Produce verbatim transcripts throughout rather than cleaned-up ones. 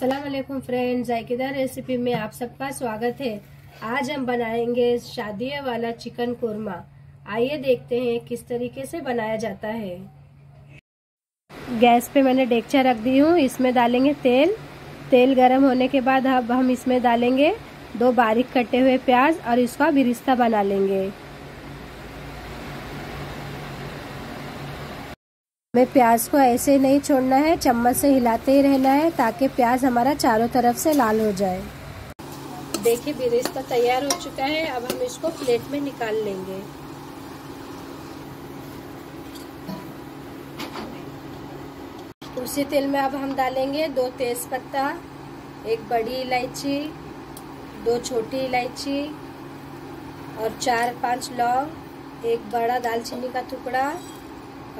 अस्सलाम वालेकुम friends, जायकेदार recipe में आप सबका स्वागत है। आज हम बनाएंगे शादी वाला चिकन कोरमा। आइए देखते हैं किस तरीके से बनाया जाता है। गैस पे मैंने डेक्चा रख दी हूँ। इसमें डालेंगे तेल। तेल गर्म होने के बाद अब हम इसमें डालेंगे दो बारीक कटे हुए प्याज और इसका बिरिस्ता बना लेंगे। हमें प्याज को ऐसे नहीं छोड़ना है, चम्मच से हिलाते ही रहना है ताकि प्याज हमारा चारों तरफ से लाल हो जाए। देखिए बिरिस्ता तैयार हो चुका है। अब हम इसको प्लेट में निकाल लेंगे। उसी तेल में अब हम डालेंगे दो तेज पत्ता, एक बड़ी इलायची, दो छोटी इलायची और चार पांच लौंग, एक बड़ा दालचीनी का टुकड़ा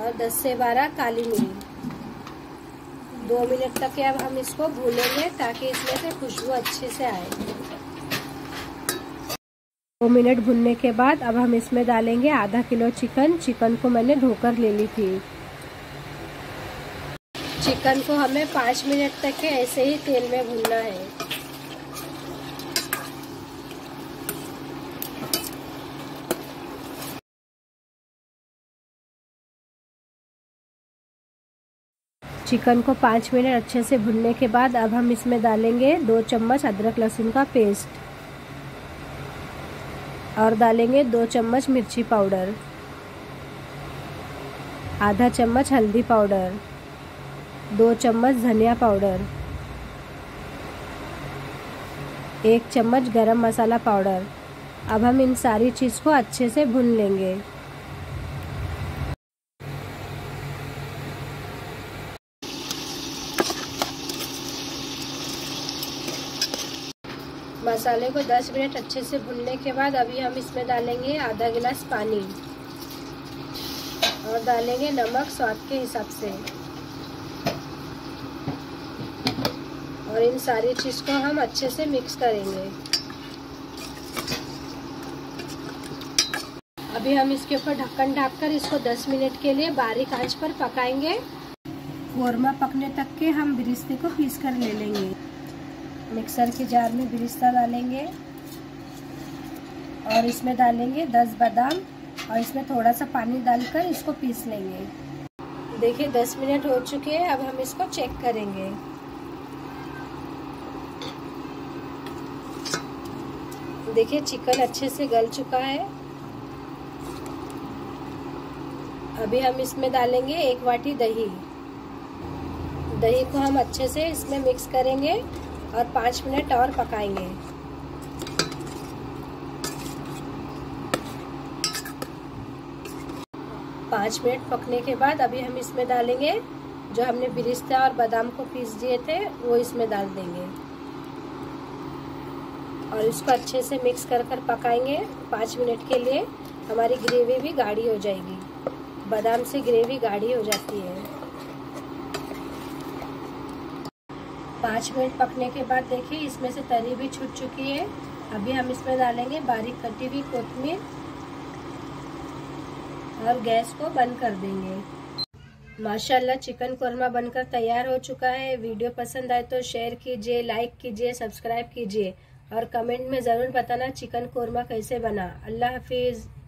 और दस से बारह काली मिर्च। दो मिनट तक अब हम इसको भूनेंगे ताकि इसमें से खुशबू अच्छे से आए। दो मिनट भूनने के बाद अब हम इसमें डालेंगे आधा किलो चिकन। चिकन को मैंने धोकर ले ली थी। चिकन को हमें पाँच मिनट तक ऐसे ही तेल में भूनना है। चिकन को पाँच मिनट अच्छे से भुनने के बाद अब हम इसमें डालेंगे दो चम्मच अदरक लहसुन का पेस्ट और डालेंगे दो चम्मच मिर्ची पाउडर, आधा चम्मच हल्दी पाउडर, दो चम्मच धनिया पाउडर, एक चम्मच गरम मसाला पाउडर। अब हम इन सारी चीज़ को अच्छे से भुन लेंगे। मसाले को दस मिनट अच्छे से भुनने के बाद अभी हम इसमें डालेंगे आधा गिलास पानी और डालेंगे नमक स्वाद के हिसाब से और इन सारी चीज़ को हम अच्छे से मिक्स करेंगे। अभी हम इसके ऊपर ढक्कन ढककर इसको दस मिनट के लिए बारीक आंच पर पकाएंगे। कोरमा पकने तक के हम बिरिस्ते को पीस कर ले लेंगे। मिक्सर के जार में बिरिस्ता डालेंगे और इसमें डालेंगे दस बादाम और इसमें थोड़ा सा पानी डालकर इसको पीस लेंगे। देखिए दस मिनट हो चुके हैं। अब हम इसको चेक करेंगे। देखिए चिकन अच्छे से गल चुका है। अभी हम इसमें डालेंगे एक वाटी दही। दही को हम अच्छे से इसमें मिक्स करेंगे और पाँच मिनट और पकाएंगे। पाँच मिनट पकने के बाद अभी हम इसमें डालेंगे जो हमने बिरिस्ता और बादाम को पीस दिए थे वो इसमें डाल देंगे और इसको अच्छे से मिक्स कर कर पकाएंगे पाँच मिनट के लिए। हमारी ग्रेवी भी गाढ़ी हो जाएगी। बादाम से ग्रेवी गाढ़ी हो जाती है। पाँच मिनट पकने के बाद देखिए इसमें से तरी भी छूट चुकी है। अभी हम इसमें डालेंगे बारीक कटी हुई कोतमीर और गैस को बंद कर देंगे। माशाल्लाह चिकन कोरमा बनकर तैयार हो चुका है। वीडियो पसंद आए तो शेयर कीजिए, लाइक कीजिए, सब्सक्राइब कीजिए और कमेंट में ज़रूर बताना चिकन कोरमा कैसे बना। अल्लाह हाफिज़।